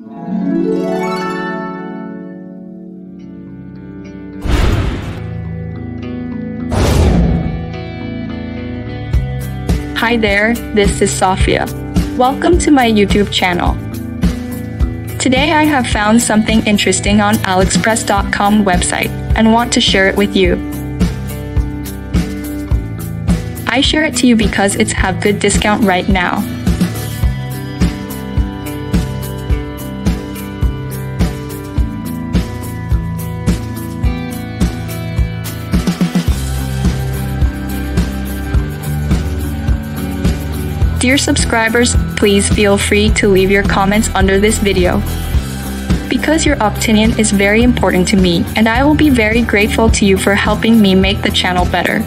Hi there, this is Sophia. Welcome to my YouTube channel. Today I have found something interesting on AliExpress.com website and want to share it with you. I share it to you because it's have good discount right now. Dear subscribers, please feel free to leave your comments under this video, because your opinion is very important to me and I will be very grateful to you for helping me make the channel better.